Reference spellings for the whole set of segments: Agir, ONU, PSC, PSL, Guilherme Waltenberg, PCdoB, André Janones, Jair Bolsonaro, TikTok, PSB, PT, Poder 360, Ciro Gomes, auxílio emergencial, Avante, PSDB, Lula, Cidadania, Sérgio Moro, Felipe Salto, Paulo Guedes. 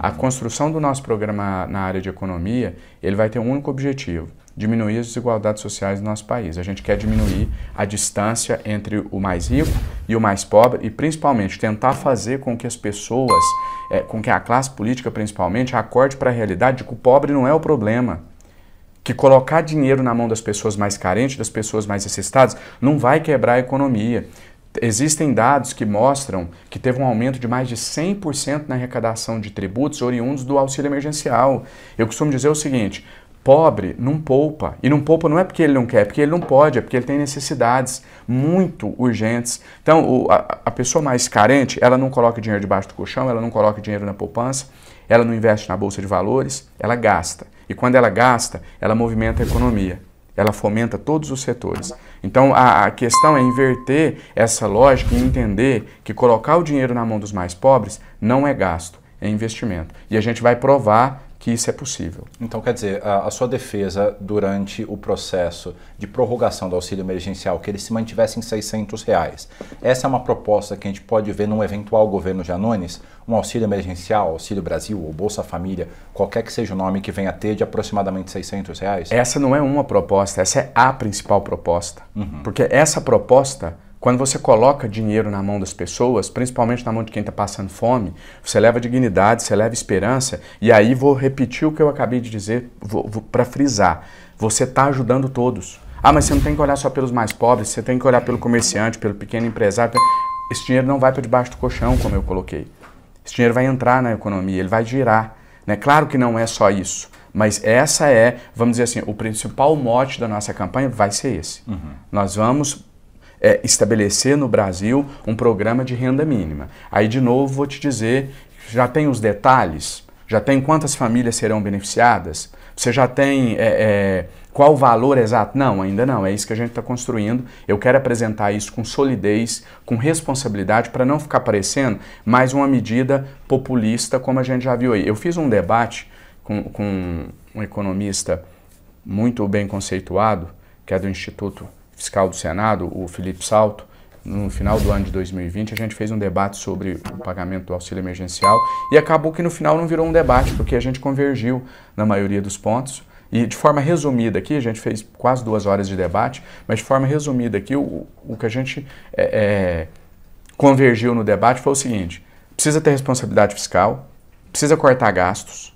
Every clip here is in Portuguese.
A construção do nosso programa na área de economia, ele vai ter um único objetivo: diminuir as desigualdades sociais do nosso país. A gente quer diminuir a distância entre o mais rico e o mais pobre e, principalmente, tentar fazer com que as pessoas, com que a classe política, principalmente, acorde para a realidade de que o pobre não é o problema. Que colocar dinheiro na mão das pessoas mais carentes, das pessoas mais necessitadas, não vai quebrar a economia. Existem dados que mostram que teve um aumento de mais de 100% na arrecadação de tributos oriundos do auxílio emergencial. Eu costumo dizer o seguinte: pobre não poupa. E não poupa não é porque ele não quer, é porque ele não pode, é porque ele tem necessidades muito urgentes. Então, a pessoa mais carente, ela não coloca dinheiro debaixo do colchão, ela não coloca dinheiro na poupança, ela não investe na bolsa de valores, ela gasta. E quando ela gasta, ela movimenta a economia. Ela fomenta todos os setores. Então, a questão é inverter essa lógica e entender que colocar o dinheiro na mão dos mais pobres não é gasto, é investimento. E a gente vai provar que isso é possível. Então, quer dizer, a sua defesa durante o processo de prorrogação do auxílio emergencial, que ele se mantivesse em R$600, essa é uma proposta que a gente pode ver num eventual governo Janones, um auxílio emergencial, auxílio Brasil ou Bolsa Família, qualquer que seja o nome que venha a ter, de aproximadamente R$600? Essa não é uma proposta, essa é a principal proposta. Porque essa proposta, quando você coloca dinheiro na mão das pessoas, principalmente na mão de quem está passando fome, você leva dignidade, você leva esperança. E aí vou repetir o que eu acabei de dizer para frisar. Você está ajudando todos. Ah, mas você não tem que olhar só pelos mais pobres, você tem que olhar pelo comerciante, pelo pequeno empresário. Esse dinheiro não vai para debaixo do colchão, como eu coloquei. Esse dinheiro vai entrar na economia, ele vai girar. Né? Claro que não é só isso. Mas essa é, vamos dizer assim, o principal mote da nossa campanha vai ser esse. Nós vamos estabelecer no Brasil um programa de renda mínima. Aí, de novo, vou te dizer, já tem os detalhes? Já tem quantas famílias serão beneficiadas? Você já tem qual o valor exato? Não, ainda não. É isso que a gente está construindo. Eu quero apresentar isso com solidez, com responsabilidade, para não ficar parecendo mais uma medida populista, como a gente já viu aí. Eu fiz um debate com um economista muito bem conceituado, que é do Instituto Fiscal do Senado, o Felipe Salto. No final do ano de 2020, a gente fez um debate sobre o pagamento do auxílio emergencial e acabou que no final não virou um debate, porque a gente convergiu na maioria dos pontos. E de forma resumida aqui, a gente fez quase 2 horas de debate, mas de forma resumida aqui, o que a gente convergiu no debate foi o seguinte: precisa ter responsabilidade fiscal, precisa cortar gastos,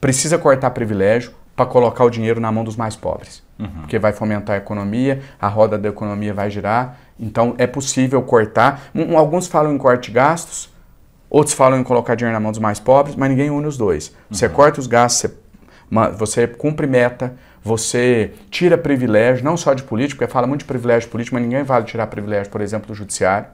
precisa cortar privilégio, para colocar o dinheiro na mão dos mais pobres. Porque vai fomentar a economia, a roda da economia vai girar. Então é possível cortar. Alguns falam em corte de gastos, outros falam em colocar dinheiro na mão dos mais pobres, mas ninguém une os dois. Você corta os gastos, você cumpre meta, você tira privilégio, não só de político, porque fala muito de privilégio político, mas ninguém vale tirar privilégio, por exemplo, do judiciário.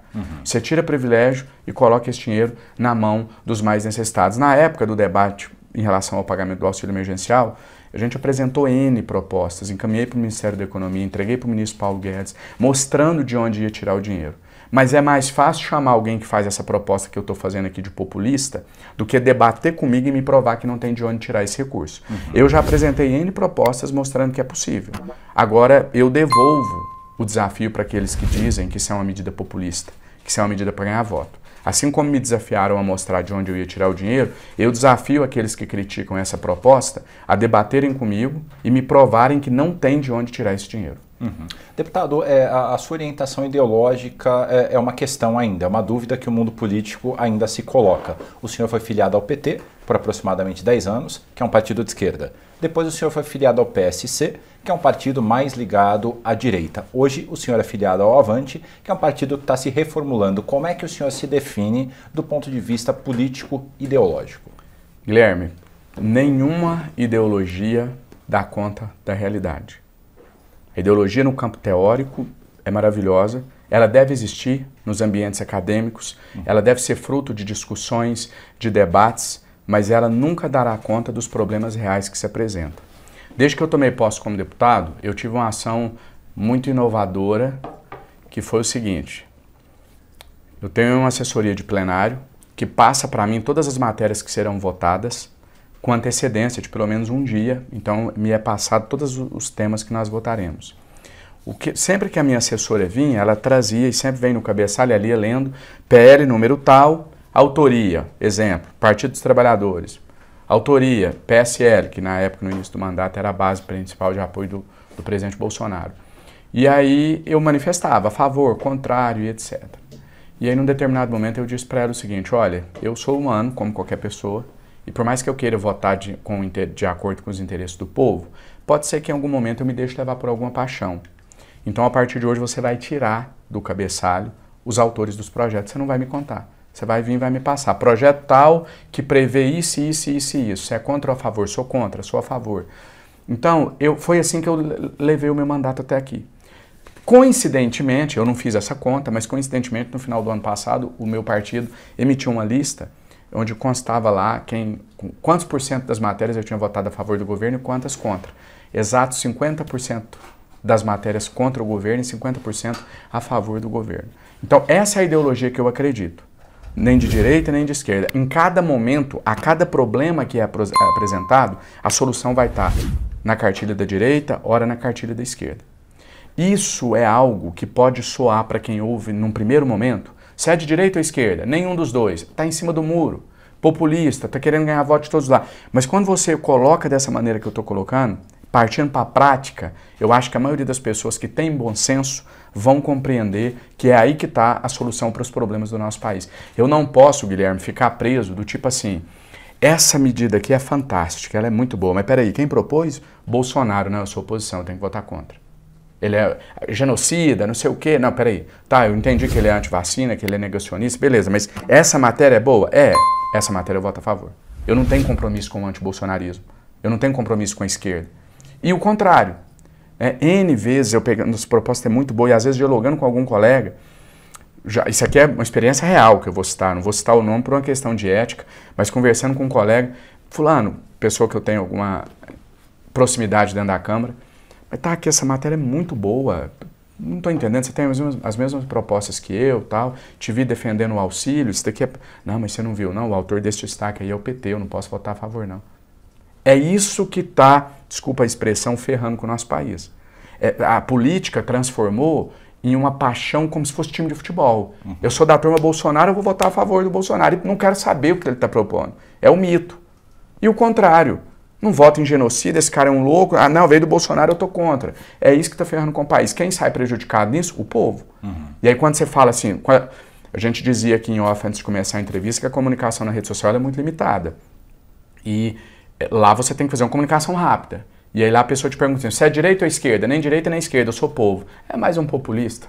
Você tira privilégio e coloca esse dinheiro na mão dos mais necessitados. Na época do debate em relação ao pagamento do auxílio emergencial, a gente apresentou N propostas, encaminhei para o Ministério da Economia, entreguei para o ministro Paulo Guedes, mostrando de onde ia tirar o dinheiro. Mas é mais fácil chamar alguém que faz essa proposta que eu estou fazendo aqui de populista do que debater comigo e me provar que não tem de onde tirar esse recurso. Eu já apresentei N propostas mostrando que é possível. Agora eu devolvo o desafio para aqueles que dizem que isso é uma medida populista, que isso é uma medida para ganhar voto. Assim como me desafiaram a mostrar de onde eu ia tirar o dinheiro, eu desafio aqueles que criticam essa proposta a debaterem comigo e me provarem que não tem de onde tirar esse dinheiro. Deputado, a sua orientação ideológica é uma questão ainda, é uma dúvida que o mundo político ainda se coloca. O senhor foi filiado ao PT por aproximadamente 10 anos, que é um partido de esquerda. Depois o senhor foi filiado ao PSC, que é um partido mais ligado à direita. Hoje o senhor é filiado ao Avante, que é um partido que está se reformulando. Como é que o senhor se define do ponto de vista político-ideológico? Guilherme, nenhuma ideologia dá conta da realidade. A ideologia no campo teórico é maravilhosa, ela deve existir nos ambientes acadêmicos, ela deve ser fruto de discussões, de debates, mas ela nunca dará conta dos problemas reais que se apresentam. Desde que eu tomei posse como deputado, eu tive uma ação muito inovadora, que foi o seguinte: eu tenho uma assessoria de plenário que passa para mim todas as matérias que serão votadas com antecedência de pelo menos um dia, então me é passado todos os temas que nós votaremos. Sempre que a minha assessora vinha, ela trazia, e sempre vem no cabeçalho ali lendo, PL número tal, Autoria, exemplo, Partido dos Trabalhadores. Autoria, PSL, que na época, no início do mandato, era a base principal de apoio do presidente Bolsonaro. E aí eu manifestava a favor, contrário e etc. E aí, num determinado momento, eu disse para ela o seguinte: olha, eu sou humano, como qualquer pessoa, e por mais que eu queira votar de acordo com os interesses do povo, pode ser que em algum momento eu me deixe levar por alguma paixão. Então, a partir de hoje, você vai tirar do cabeçalho os autores dos projetos, você não vai me contar. Você vai vir e vai me passar. Projeto tal que prevê isso, isso, isso e isso. Se é contra ou a favor? Sou contra, sou a favor. Então, foi assim que eu levei o meu mandato até aqui. Coincidentemente, eu não fiz essa conta, mas coincidentemente, no final do ano passado, o meu partido emitiu uma lista onde constava lá quantos por cento das matérias eu tinha votado a favor do governo e quantas contra. Exatos 50% das matérias contra o governo e 50% a favor do governo. Então, essa é a ideologia que eu acredito. Nem de direita, nem de esquerda. Em cada momento, a cada problema que é apresentado, a solução vai estar na cartilha da direita, ora na cartilha da esquerda. Isso é algo que pode soar para quem ouve num primeiro momento, se é de direita ou esquerda, nenhum dos dois, está em cima do muro, populista, está querendo ganhar voto de todos lá. Mas quando você coloca dessa maneira que eu estou colocando, partindo para a prática, eu acho que a maioria das pessoas que tem bom senso vão compreender que é aí que está a solução para os problemas do nosso país. Eu não posso, Guilherme, ficar preso do tipo assim, essa medida aqui é fantástica, ela é muito boa, mas peraí, quem propôs? Bolsonaro, não, eu sou oposição, eu tenho que votar contra. Ele é genocida, não sei o quê, não, peraí, tá, eu entendi que ele é antivacina, que ele é negacionista, beleza, mas essa matéria é boa? É, essa matéria eu voto a favor. Eu não tenho compromisso com o antibolsonarismo, eu não tenho compromisso com a esquerda. E o contrário. Né? N vezes eu pegando, essa proposta é muito boa, e às vezes dialogando com algum colega, isso aqui é uma experiência real que eu vou citar, não vou citar o nome por uma questão de ética, mas conversando com um colega, fulano, pessoa que eu tenho alguma proximidade dentro da Câmara, mas tá aqui, essa matéria é muito boa, não estou entendendo, você tem as mesmas propostas que eu, tal, te vi defendendo o auxílio, isso daqui é... Não, mas você não viu, não, o autor deste destaque aí é o PT, eu não posso votar a favor, não. É isso que está, desculpa a expressão, ferrando com o nosso país. A política transformou em uma paixão como se fosse time de futebol. Uhum. Eu sou da turma Bolsonaro, eu vou votar a favor do Bolsonaro. E não quero saber o que ele está propondo. É um mito. E o contrário. Não voto em genocida, esse cara é um louco. Ah, não, veio do Bolsonaro, eu estou contra. É isso que está ferrando com o país. Quem sai prejudicado nisso? O povo. Uhum. E aí quando você fala assim... A gente dizia aqui em off, antes de começar a entrevista, que a comunicação na rede social é muito limitada. E... lá você tem que fazer uma comunicação rápida. E aí lá a pessoa te pergunta assim, você é direita ou esquerda? Nem direita nem esquerda, eu sou povo. É mais um populista.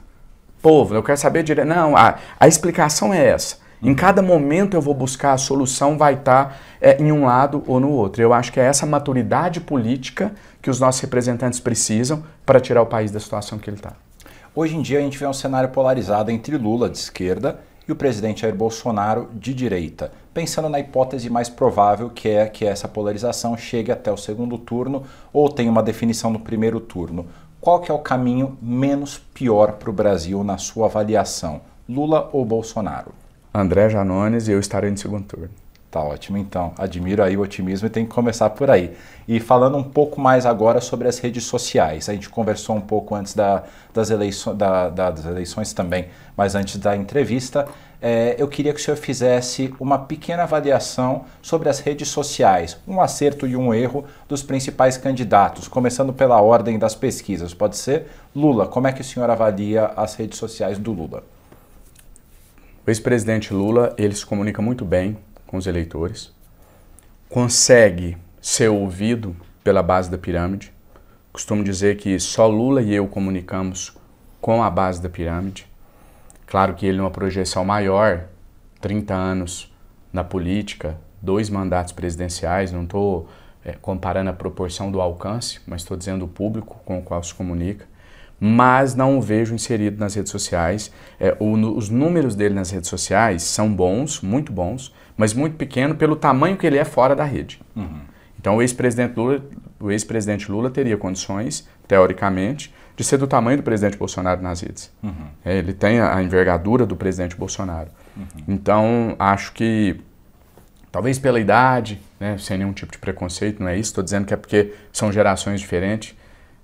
Povo, eu quero saber direito. Não, a explicação é essa. Em cada momento eu vou buscar a solução, vai estar em um lado ou no outro. Eu acho que é essa maturidade política que os nossos representantes precisam para tirar o país da situação que ele está. Hoje em dia a gente vê um cenário polarizado entre Lula de esquerda e o presidente Jair Bolsonaro de direita. Pensando na hipótese mais provável, que é que essa polarização chegue até o segundo turno ou tenha uma definição no primeiro turno, qual que é o caminho menos pior para o Brasil na sua avaliação? Lula ou Bolsonaro? André Janones e eu estarei no segundo turno. Tá ótimo, então. Admiro aí o otimismo e tem que começar por aí. E falando um pouco mais agora sobre as redes sociais. A gente conversou um pouco antes das eleições também, mas antes da entrevista. Eu queria que o senhor fizesse uma pequena avaliação sobre as redes sociais, um acerto e um erro dos principais candidatos, começando pela ordem das pesquisas. Pode ser? Lula, como é que o senhor avalia as redes sociais do Lula? O ex-presidente Lula, ele se comunica muito bem com os eleitores, consegue ser ouvido pela base da pirâmide. Costumo dizer que só Lula e eu comunicamos com a base da pirâmide. Claro que ele, numa projeção maior, 30 anos na política, 2 mandatos presidenciais, não estou comparando a proporção do alcance, mas estou dizendo o público com o qual se comunica, mas não o vejo inserido nas redes sociais. Os números dele nas redes sociais são bons, muito bons, mas muito pequeno pelo tamanho que ele é fora da rede. Uhum. Então o ex-presidente Lula teria condições, teoricamente, de ser do tamanho do presidente Bolsonaro nas redes. Uhum. Ele tem a envergadura do presidente Bolsonaro. Uhum. Então acho que, talvez pela idade, né, sem nenhum tipo de preconceito, não é isso, estou dizendo que é porque são gerações diferentes,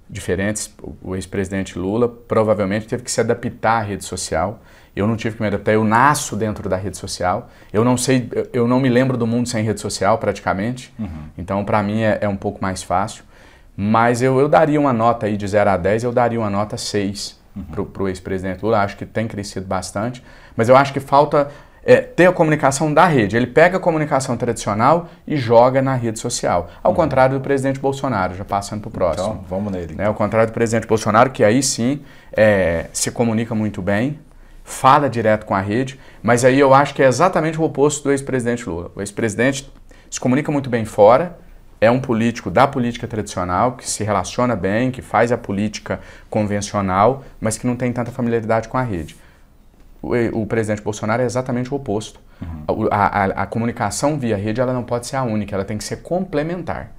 diferentes. O ex-presidente Lula provavelmente teve que se adaptar à rede social. Eu não tive que me adaptar, eu nasço dentro da rede social. Eu não sei, eu não me lembro do mundo sem rede social praticamente. Uhum. Então, para mim, é um pouco mais fácil. Mas eu daria uma nota aí de 0 a 10, eu daria uma nota 6 uhum. para o ex-presidente Lula. Acho que tem crescido bastante, mas eu acho que falta ter a comunicação da rede. Ele pega a comunicação tradicional e joga na rede social. Ao uhum. contrário do presidente Bolsonaro, já passando para o próximo. Então, vamos nele. Então. Ao contrário do presidente Bolsonaro, que aí sim se comunica muito bem, fala direto com a rede, mas aí eu acho que é exatamente o oposto do ex-presidente Lula. O ex-presidente se comunica muito bem fora, é um político da política tradicional, que se relaciona bem, que faz a política convencional, mas que não tem tanta familiaridade com a rede. O presidente Bolsonaro é exatamente o oposto. Uhum. A comunicação via rede, ela não pode ser a única, ela tem que ser complementar.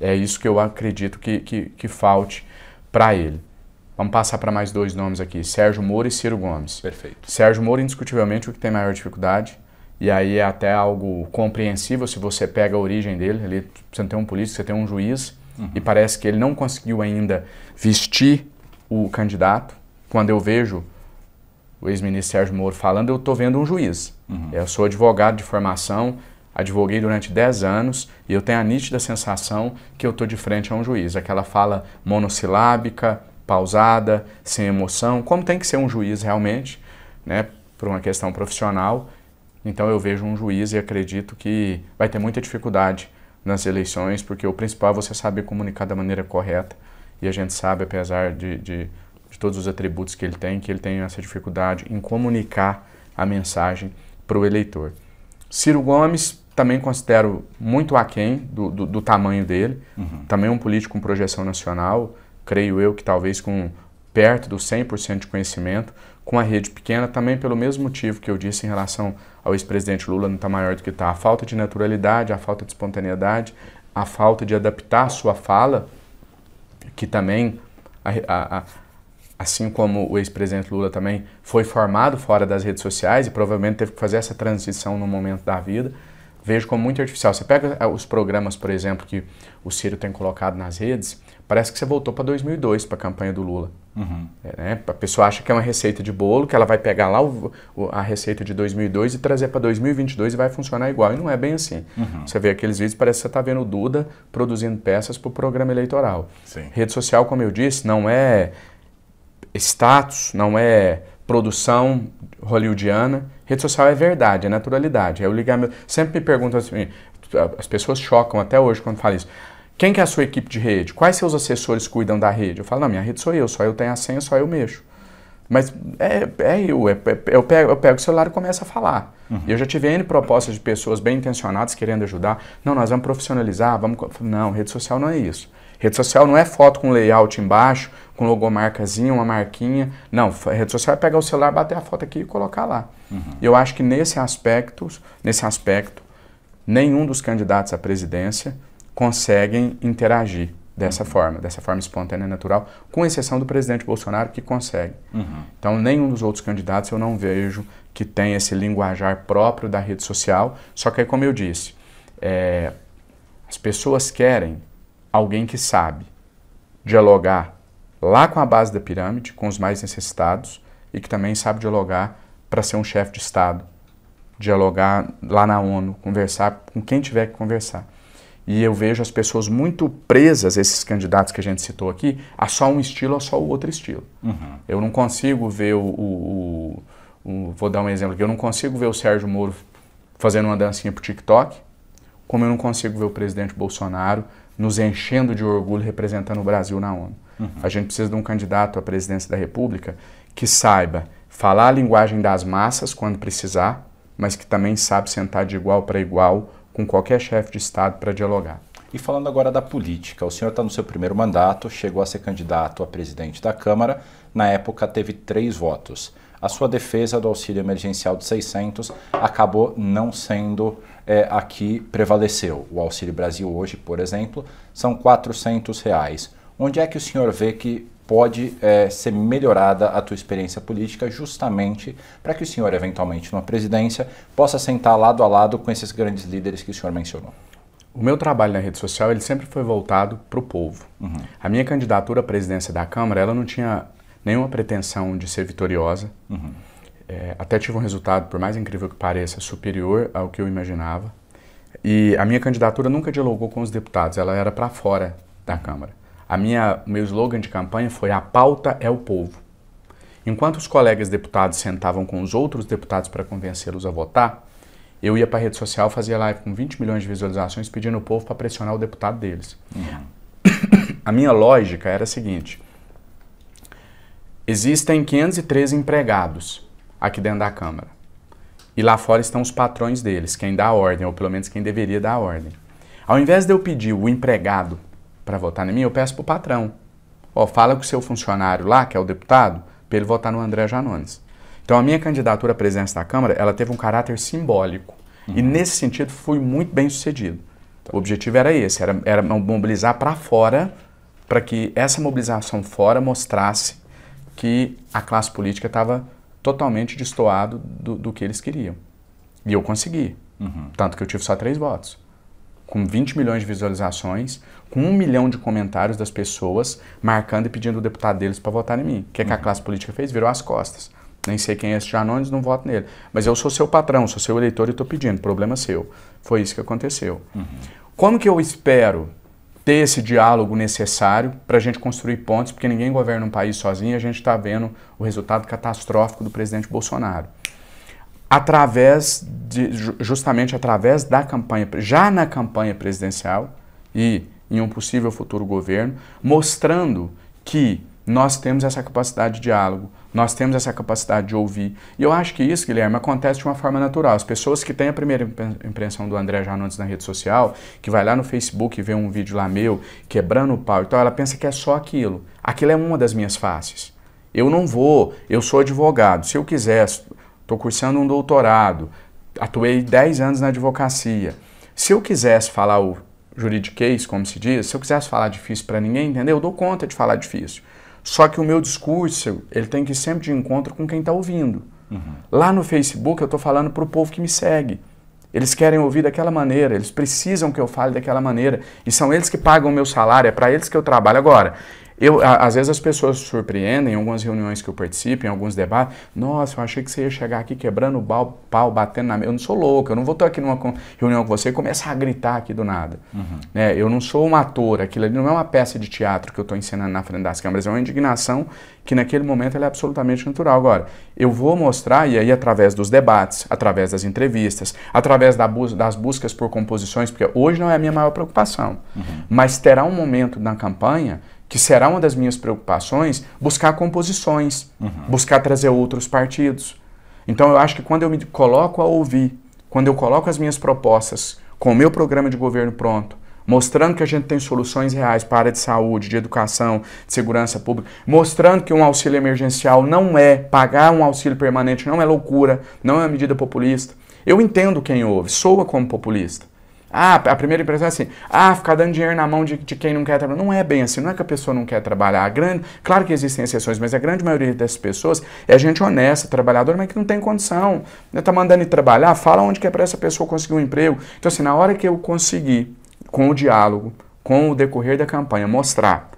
É isso que eu acredito que falte para ele. Vamos passar para mais dois nomes aqui, Sérgio Moro e Ciro Gomes. Perfeito. Sérgio Moro, indiscutivelmente, o que tem maior dificuldade, e aí é até algo compreensível se você pega a origem dele. Ele, você não tem um político, você tem um juiz, uhum. e parece que ele não conseguiu ainda vestir o candidato. Quando eu vejo o ex-ministro Sérgio Moro falando, eu estou vendo um juiz. Uhum. Eu sou advogado de formação, advoguei durante 10 anos e eu tenho a nítida sensação que eu estou de frente a um juiz. Aquela fala monossilábica, pausada, sem emoção, como tem que ser um juiz realmente, né, por uma questão profissional. Então eu vejo um juiz e acredito que vai ter muita dificuldade nas eleições, porque o principal é você saber comunicar da maneira correta. E a gente sabe, apesar de todos os atributos que ele tem essa dificuldade em comunicar a mensagem para o eleitor. Ciro Gomes, também considero muito aquém do tamanho dele, uhum. também um político com projeção nacional, creio eu que talvez com perto dos 100% de conhecimento, com a rede pequena, também pelo mesmo motivo que eu disse em relação ao ex-presidente Lula, não está maior do que está. A falta de naturalidade, a falta de espontaneidade, a falta de adaptar a sua fala, que também, assim como o ex-presidente Lula também foi formado fora das redes sociais e provavelmente teve que fazer essa transição no momento da vida, vejo como muito artificial. Você pega os programas, por exemplo, que o Ciro tem colocado nas redes, parece que você voltou para 2002, para a campanha do Lula. Uhum. A pessoa acha que é uma receita de bolo, que ela vai pegar lá a receita de 2002 e trazer para 2022 e vai funcionar igual. E não é bem assim. Uhum. Você vê aqueles vídeos, parece que você está vendo o Duda produzindo peças para o programa eleitoral. Sim. Rede social, como eu disse, não é status, não é produção hollywoodiana. Rede social é verdade, é naturalidade. Eu sempre me perguntam assim, as pessoas chocam até hoje quando falam isso. Quem que é a sua equipe de rede? Quais seus assessores cuidam da rede? Eu falo, não, minha rede sou eu, só eu tenho a senha, só eu mexo. Mas eu pego o celular e começo a falar. Uhum. Eu já tive N propostas de pessoas bem intencionadas querendo ajudar. Não, nós vamos profissionalizar, vamos... Não, rede social não é isso. Rede social não é foto com layout embaixo, com logomarcazinha, uma marquinha. Não, rede social é pegar o celular, bater a foto aqui e colocar lá. Uhum. Eu acho que nesse aspecto, nenhum dos candidatos à presidência conseguem interagir dessa uhum. forma, espontânea e natural, com exceção do presidente Bolsonaro, que consegue. Uhum. Então, nenhum dos outros candidatos eu não vejo que tenha esse linguajar próprio da rede social. Só que aí, como eu disse, as pessoas querem alguém que sabe dialogar lá com a base da pirâmide, com os mais necessitados, e que também sabe dialogar para ser um chefe de Estado, dialogar lá na ONU, conversar com quem tiver que conversar. E eu vejo as pessoas muito presas, esses candidatos que a gente citou aqui, a só um estilo ou só o outro estilo. Uhum. Eu não consigo ver vou dar um exemplo aqui, eu não consigo ver o Sérgio Moro fazendo uma dancinha pro TikTok, como eu não consigo ver o presidente Bolsonaro nos enchendo de orgulho representando o Brasil na ONU. Uhum. A gente precisa de um candidato à presidência da República que saiba falar a linguagem das massas quando precisar, mas que também sabe sentar de igual para igual com qualquer chefe de Estado para dialogar. E falando agora da política, o senhor está no seu primeiro mandato, chegou a ser candidato a presidente da Câmara, na época teve 3 votos. A sua defesa do auxílio emergencial de 600 acabou não sendo a que prevaleceu. O Auxílio Brasil hoje, por exemplo, são R$400. Onde é que o senhor vê que pode ser melhorada a tua experiência política justamente para que o senhor, eventualmente, numa presidência, possa sentar lado a lado com esses grandes líderes que o senhor mencionou? O meu trabalho na rede social, ele sempre foi voltado para o povo. Uhum. A minha candidatura à presidência da Câmara, ela não tinha nenhuma pretensão de ser vitoriosa. Uhum. Até tive um resultado, por mais incrível que pareça, superior ao que eu imaginava. E a minha candidatura nunca dialogou com os deputados, ela era para fora da Câmara. O meu slogan de campanha foi: a pauta é o povo. Enquanto os colegas deputados sentavam com os outros deputados para convencê-los a votar, eu ia para a rede social, fazia live com 20 milhões de visualizações pedindo o povo para pressionar o deputado deles. Uhum. A minha lógica era a seguinte: existem 513 empregados aqui dentro da Câmara. E lá fora estão os patrões deles, quem dá a ordem, ou pelo menos quem deveria dar a ordem. Ao invés de eu pedir o empregado para votar em mim, eu peço para o patrão: ó, fala com o seu funcionário lá, que é o deputado, para ele votar no André Janones. Então a minha candidatura à presidência da Câmara, ela teve um caráter simbólico. Uhum. E nesse sentido fui muito bem sucedido. Então, o objetivo era esse, era mobilizar para fora, para que essa mobilização fora mostrasse que a classe política estava totalmente destoado do que eles queriam. E eu consegui. Uhum. Tanto que eu tive só 3 votos. Com 20 milhões de visualizações, com 1 milhão de comentários das pessoas marcando e pedindo o deputado deles para votar em mim. O que é que a classe política fez? Virou as costas. Nem sei quem é esse Janones, não voto nele. Mas eu sou seu patrão, sou seu eleitor e estou pedindo, problema seu. Foi isso que aconteceu. Uhum. Como que eu espero ter esse diálogo necessário para a gente construir pontes, porque ninguém governa um país sozinho, a gente está vendo o resultado catastrófico do presidente Bolsonaro. Justamente através da campanha, já na campanha presidencial e em um possível futuro governo, mostrando que nós temos essa capacidade de diálogo, nós temos essa capacidade de ouvir. E eu acho que isso, Guilherme, acontece de uma forma natural. As pessoas que têm a primeira impressão do André Janones na rede social, que vai lá no Facebook e vê um vídeo lá meu, quebrando o pau e tal, ela pensa que é só aquilo. Aquilo é uma das minhas faces. Eu não vou, eu sou advogado. Se eu quiser, estou cursando um doutorado, atuei 10 anos na advocacia. Se eu quisesse falar o juridiquês, como se diz, se eu quisesse falar difícil para ninguém entender, eu dou conta de falar difícil. Só que o meu discurso, ele tem que ir sempre de encontro com quem está ouvindo. Uhum. Lá no Facebook, eu estou falando para o povo que me segue. Eles querem ouvir daquela maneira, eles precisam que eu fale daquela maneira. E são eles que pagam o meu salário, é para eles que eu trabalho. Agora, às vezes as pessoas se surpreendem, em algumas reuniões que eu participo, em alguns debates: nossa, eu achei que você ia chegar aqui quebrando o pau, batendo na mesa. Eu não sou louco, eu não vou estar aqui numa reunião com você e começar a gritar aqui do nada. Uhum. Eu não sou um ator, aquilo ali não é uma peça de teatro que eu estou ensinando na frente das câmeras, é uma indignação que naquele momento ela é absolutamente natural. Agora, eu vou mostrar, e aí através dos debates, através das entrevistas, através das buscas por composições, porque hoje não é a minha maior preocupação, uhum, mas terá um momento na campanha que será uma das minhas preocupações, buscar composições, uhum, buscar trazer outros partidos. Então eu acho que quando eu me coloco a ouvir, quando eu coloco as minhas propostas com o meu programa de governo pronto, mostrando que a gente tem soluções reais para a área de saúde, de educação, de segurança pública, mostrando que um auxílio emergencial não é, pagar um auxílio permanente não é loucura, não é uma medida populista. Eu entendo quem ouve, soa como populista. Ah, a primeira impressão é assim: ah, ficar dando dinheiro na mão de quem não quer trabalhar. Não é bem assim, não é que a pessoa não quer trabalhar. Claro que existem exceções, mas a grande maioria dessas pessoas é gente honesta, trabalhadora, mas que não tem condição. Está mandando ir trabalhar, fala onde que é para essa pessoa conseguir um emprego. Então assim, na hora que eu conseguir, com o diálogo, com o decorrer da campanha, mostrar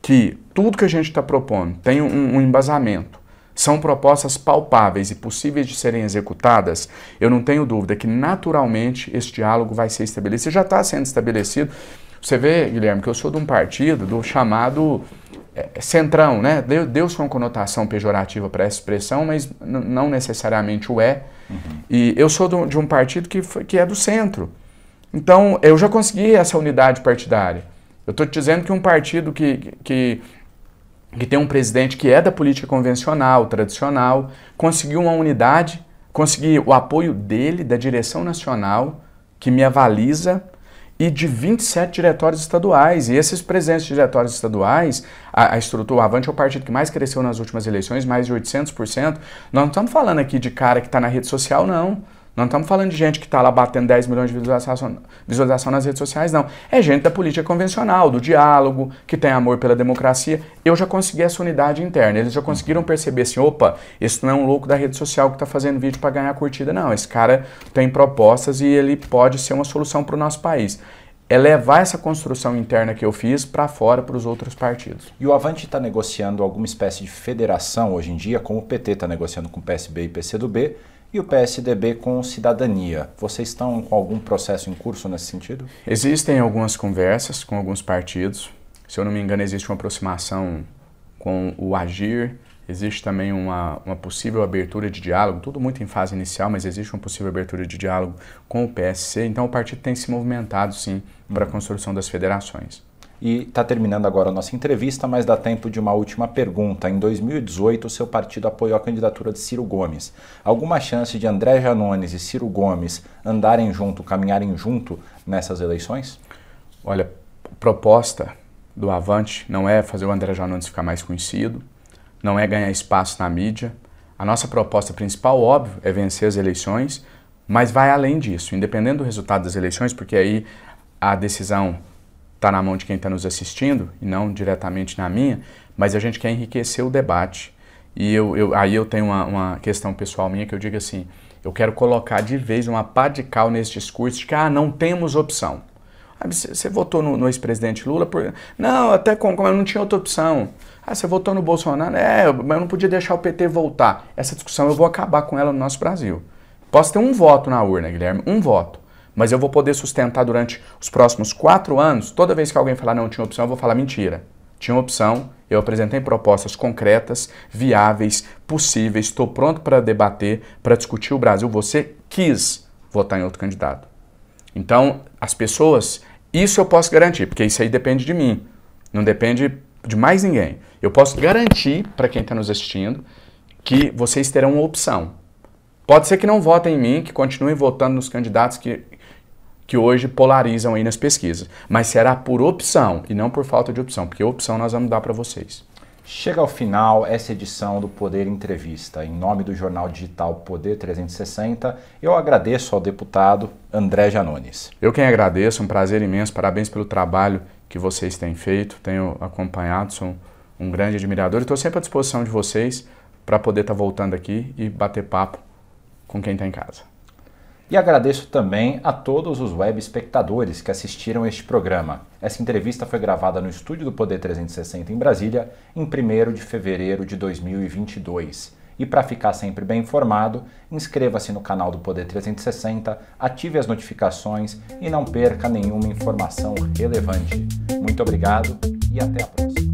que tudo que a gente está propondo tem um embasamento, são propostas palpáveis e possíveis de serem executadas, eu não tenho dúvida que naturalmente esse diálogo vai ser estabelecido, já está sendo estabelecido. Você vê, Guilherme, que eu sou de um partido do chamado centrão, né? Deu-se uma conotação pejorativa para essa expressão, mas não necessariamente o é. Uhum. E eu sou de um partido que é do centro. Então, eu já consegui essa unidade partidária. Eu estou te dizendo que um partido que tem um presidente que é da política convencional, tradicional, conseguiu uma unidade, conseguiu o apoio dele, da direção nacional, que me avaliza, e de 27 diretórios estaduais. E esses presidentes de diretórios estaduais, a estrutura, o Avante é o partido que mais cresceu nas últimas eleições, mais de 800%. Nós não estamos falando aqui de cara que está na rede social, não. Não estamos falando de gente que está lá batendo 10 milhões de visualização nas redes sociais, não. É gente da política convencional, do diálogo, que tem amor pela democracia. Eu já consegui essa unidade interna. Eles já conseguiram perceber assim, opa, esse não é um louco da rede social que está fazendo vídeo para ganhar curtida, não. Esse cara tem propostas e ele pode ser uma solução para o nosso país. É levar essa construção interna que eu fiz para fora, para os outros partidos. E o Avante está negociando alguma espécie de federação hoje em dia, como o PT está negociando com o PSB e PCdoB, e o PSDB com Cidadania. Vocês estão com algum processo em curso nesse sentido? Existem algumas conversas com alguns partidos. Se eu não me engano, existe uma aproximação com o Agir. Existe também uma possível abertura de diálogo, tudo muito em fase inicial, mas existe uma possível abertura de diálogo com o PSC. Então o partido tem se movimentado, sim, para a construção das federações. E está terminando agora a nossa entrevista, mas dá tempo de uma última pergunta. Em 2018, o seu partido apoiou a candidatura de Ciro Gomes. Alguma chance de André Janones e Ciro Gomes andarem junto, caminharem junto nessas eleições? Olha, a proposta do Avante não é fazer o André Janones ficar mais conhecido, não é ganhar espaço na mídia. A nossa proposta principal, óbvio, é vencer as eleições, mas vai além disso, independente do resultado das eleições, porque aí a decisão está na mão de quem está nos assistindo e não diretamente na minha, mas a gente quer enriquecer o debate. E aí eu tenho uma questão pessoal minha que eu digo assim, eu quero colocar de vez uma pá de cal nesse discurso de que não temos opção. Você votou no ex-presidente Lula? Não, até como eu não tinha outra opção. Você votou no Bolsonaro? É, mas eu não podia deixar o PT voltar. Essa discussão eu vou acabar com ela no nosso Brasil. Posso ter um voto na urna, Guilherme, um voto. Mas eu vou poder sustentar durante os próximos 4 anos, toda vez que alguém falar não tinha opção, eu vou falar mentira. Tinha opção, eu apresentei propostas concretas, viáveis, possíveis, estou pronto para debater, para discutir o Brasil. Você quis votar em outro candidato. Então, as pessoas, isso eu posso garantir, porque isso aí depende de mim, não depende de mais ninguém. Eu posso garantir para quem está nos assistindo que vocês terão uma opção. Pode ser que não votem em mim, que continuem votando nos candidatos que hoje polarizam aí nas pesquisas. Mas será por opção e não por falta de opção, porque opção nós vamos dar para vocês. Chega ao final essa edição do Poder Entrevista. Em nome do jornal digital Poder 360, eu agradeço ao deputado André Janones. Eu quem agradeço, um prazer imenso, parabéns pelo trabalho que vocês têm feito, tenho acompanhado, sou um grande admirador e estou sempre à disposição de vocês para poder estar voltando aqui e bater papo com quem está em casa. E agradeço também a todos os web espectadores que assistiram este programa. Essa entrevista foi gravada no estúdio do Poder 360 em Brasília, em 1º de fevereiro de 2022. E para ficar sempre bem informado, inscreva-se no canal do Poder 360, ative as notificações e não perca nenhuma informação relevante. Muito obrigado e até a próxima.